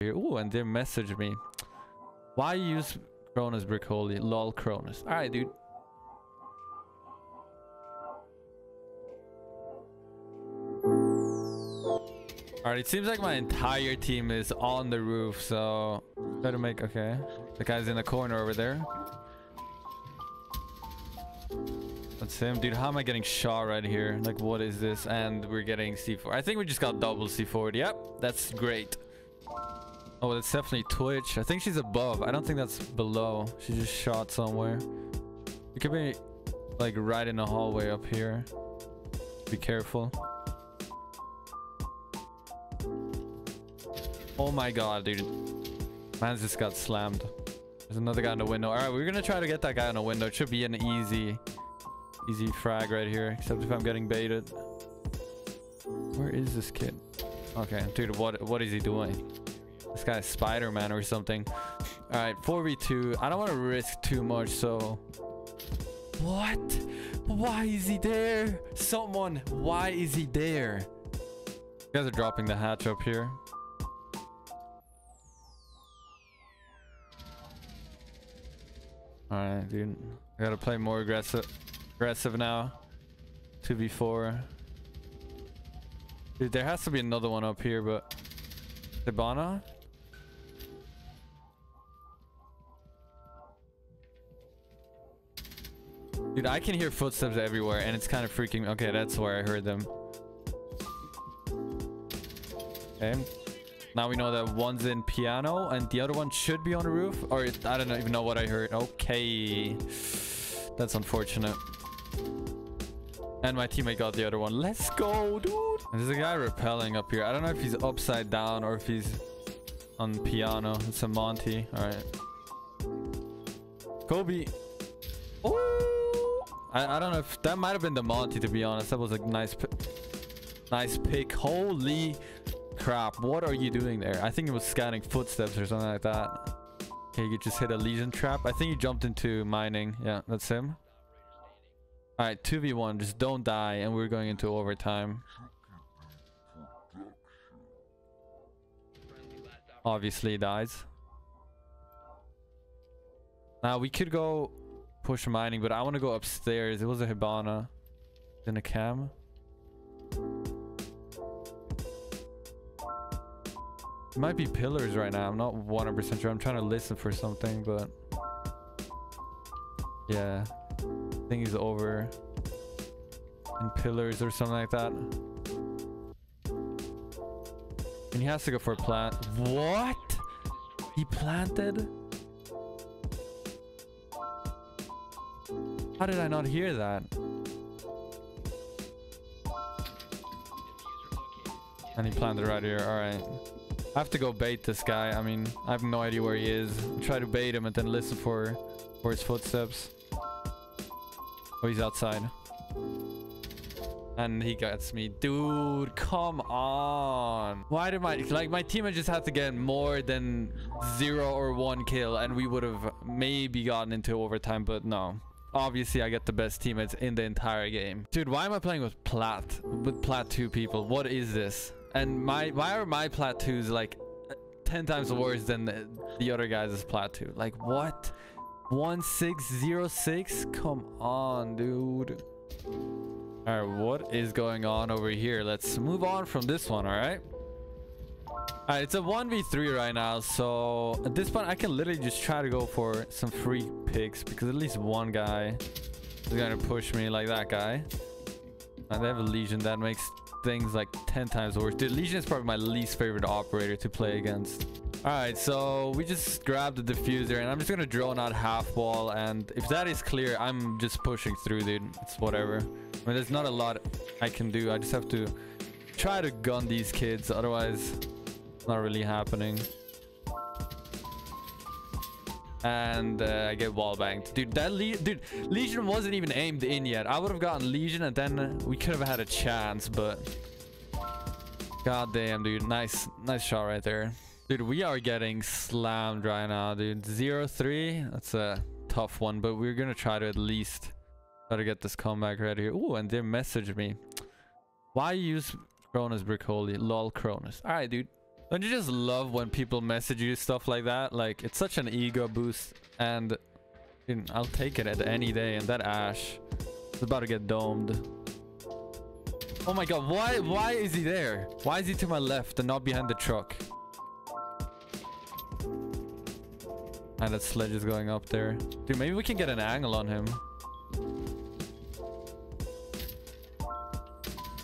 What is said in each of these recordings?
here. Ooh, and they messaged me. Why use Cronus Breccoli? Lol Cronus. Alright, dude. Alright, it seems like my entire team is on the roof, so... Better make... Okay. The guy's in the corner over there. That's him. Dude, how am I getting shot right here? Like, what is this? And we're getting C4. I think we just got double C4. Yep, that's great. Oh, that's definitely Twitch. I think she's above. I don't think that's below. She just shot somewhere. It could be, like, right in the hallway up here. Be careful. Oh my god, dude. Man's just got slammed. There's another guy in the window. Alright, we're gonna try to get that guy in the window. It should be an easy frag right here. Except if I'm getting baited. Where is this kid? Okay, dude, what is he doing? This guy's Spider-Man or something. Alright, 4v2. I don't want to risk too much, so... What? Why is he there? Someone, why is he there? You guys are dropping the hatch up here. Alright, dude. I gotta play more aggressive now. 2v4. Dude, there has to be another one up here, but... Hibana? Dude, I can hear footsteps everywhere, and it's kind of freaking... Okay, that's where I heard them. Okay. Now we know that one's in piano and the other one should be on the roof. Or I don't even know what I heard. Okay. That's unfortunate. And my teammate got the other one. Let's go, dude. There's a guy rappelling up here. I don't know if he's upside down or if he's on piano. It's a Monty. All right. Kobe. Oh. I don't know if that might have been the Monty, to be honest. That was a nice pick. Holy... crap, what are you doing there? I think it was scanning footsteps or something like that. Okay, you just hit a legion trap. I think he jumped into mining. Yeah, that's him. All right, 2v1, just don't die, and we're going into overtime. Obviously he dies. Now we could go push mining, but I want to go upstairs. It was a Hibana in a cam. It might be pillars right now. I'm not 100% sure. I'm trying to listen for something, but yeah, I think he's over in pillars or something like that. And he has to go for a plant. What? He planted? How did I not hear that? And he planted right here. All right. I have to go bait this guy. I mean, I have no idea where he is. Try to bait him and then listen for his footsteps. Oh, he's outside. And he gets me. Dude, come on. Why did my... Like, my teammate just had to get more than 0 or 1 kill. And we would have maybe gotten into overtime, but no. Obviously, I get the best teammates in the entire game. Dude, why am I playing with plat? With plat 2 people? What is this? And why are my plat 2s like 10 times worse than the other guys' plat 2? Like, what? 1606? Come on, dude. Alright, what is going on over here? Let's move on from this one, alright? Alright, it's a 1v3 right now, so at this point I can literally just try to go for some free picks because at least one guy is gonna push me like that guy. And they have a legion that makes things like 10 times worse. Dude, legion is probably my least favorite operator to play against. All right, so we just grabbed the diffuser and I'm just gonna drone out half wall, and if that is clear, I'm just pushing through, dude. It's whatever. I mean, there's not a lot I can do. I just have to try to gun these kids, otherwise it's not really happening. And I get wall banged. Dude, that legion wasn't even aimed in yet. I would have gotten legion and then we could have had a chance, but god damn, dude. Nice shot right there. Dude, we are getting slammed right now, dude. 0-3. That's a tough one, but we're gonna try to at least try to get this comeback right here. Ooh, and they messaged me. Why use Cronus Breccoli? Lol Cronus. All right, dude. Don't you just love when people message you stuff like that? Like, it's such an ego boost, and I'll take it at any day. And that Ashe is about to get domed. Oh my god, why is he there? Why is he to my left and not behind the truck? And that sledge is going up there. Dude, maybe we can get an angle on him.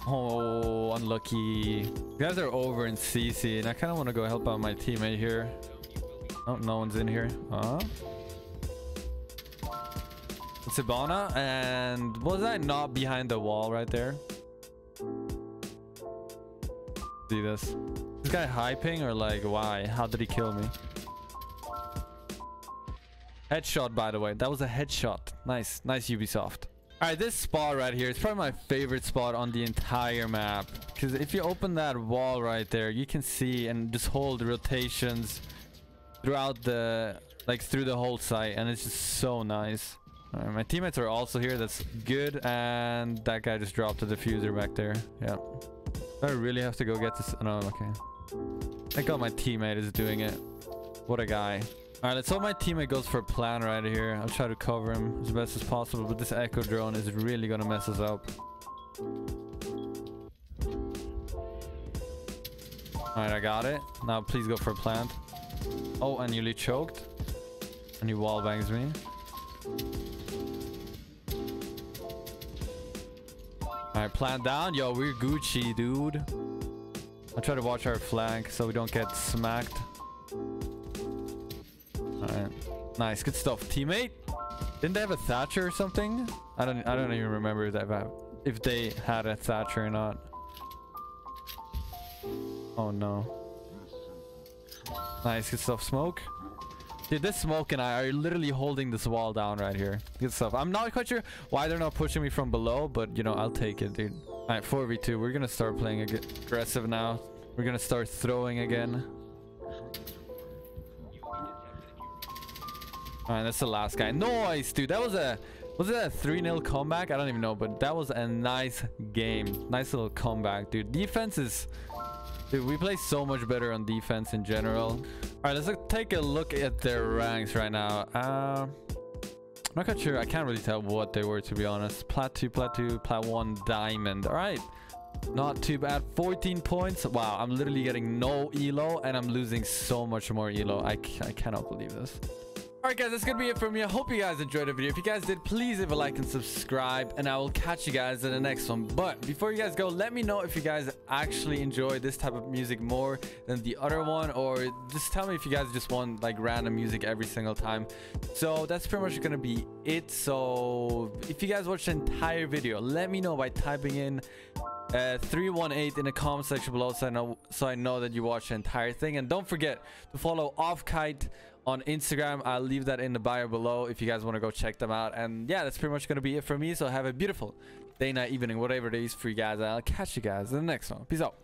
Oh, unlucky. You guys are over in CC, and I kind of want to go help out my teammate here. Oh, no one's in here. Huh? It's Hibana, and was I not behind the wall right there? See this? This guy hyping or like, why? How did he kill me? Headshot, by the way. That was a headshot. Nice. Nice, Ubisoft. Alright, this spot right here is probably my favorite spot on the entire map. Because if you open that wall right there, you can see and just hold rotations throughout the... like, through the whole site. And it's just so nice. Alright, my teammates are also here. That's good. And that guy just dropped a diffuser back there. Yeah. I really have to go get this... no, okay. I got my teammate is doing it. What a guy. Alright, let's hope my teammate goes for a plan right here. I'll try to cover him as best as possible, but this Echo drone is really gonna mess us up. Alright, I got it. Now please go for a plant. Oh, I nearly choked. And he wall bangs me. Alright, plant down. Yo, we're Gucci, dude. I'll try to watch our flank so we don't get smacked. Alright. Nice. Good stuff, teammate. Didn't they have a Thatcher or something? I don't even remember if they had a Thatcher or not. Oh no. Nice. Good stuff. Smoke. Dude, this smoke and I are literally holding this wall down right here. Good stuff. I'm not quite sure why they're not pushing me from below, but you know, I'll take it, dude. Alright, 4v2. We're gonna start playing aggressive now. We're gonna start throwing again. Alright, that's the last guy. Nice, dude. That was it a 3-0 comeback? I don't even know, but that was a nice game. Nice little comeback, dude. Defense is... dude, we play so much better on defense in general. Alright, let's take a look at their ranks right now. I'm not quite sure. I can't really tell what they were, to be honest. Plat 2, Plat 2, Plat 1, Diamond. Alright. Not too bad. 14 points. Wow, I'm literally getting no ELO, and I'm losing so much more ELO. I cannot believe this. Alright guys, that's gonna be it for me. I hope you guys enjoyed the video. If you guys did, please leave a like and subscribe, and I will catch you guys in the next one. But before you guys go, let me know if you guys actually enjoy this type of music more than the other one, or just tell me if you guys just want like random music every single time. So that's pretty much gonna be it. So if you guys watched the entire video, let me know by typing in 318 in the comment section below, so I know that you watched the entire thing. And don't forget to follow Offkite on Instagram. I'll leave that in the bio below if you guys want to go check them out. And yeah, that's pretty much gonna be it for me. So have a beautiful day, night, evening, whatever it is for you guys. I'll catch you guys in the next one. Peace out.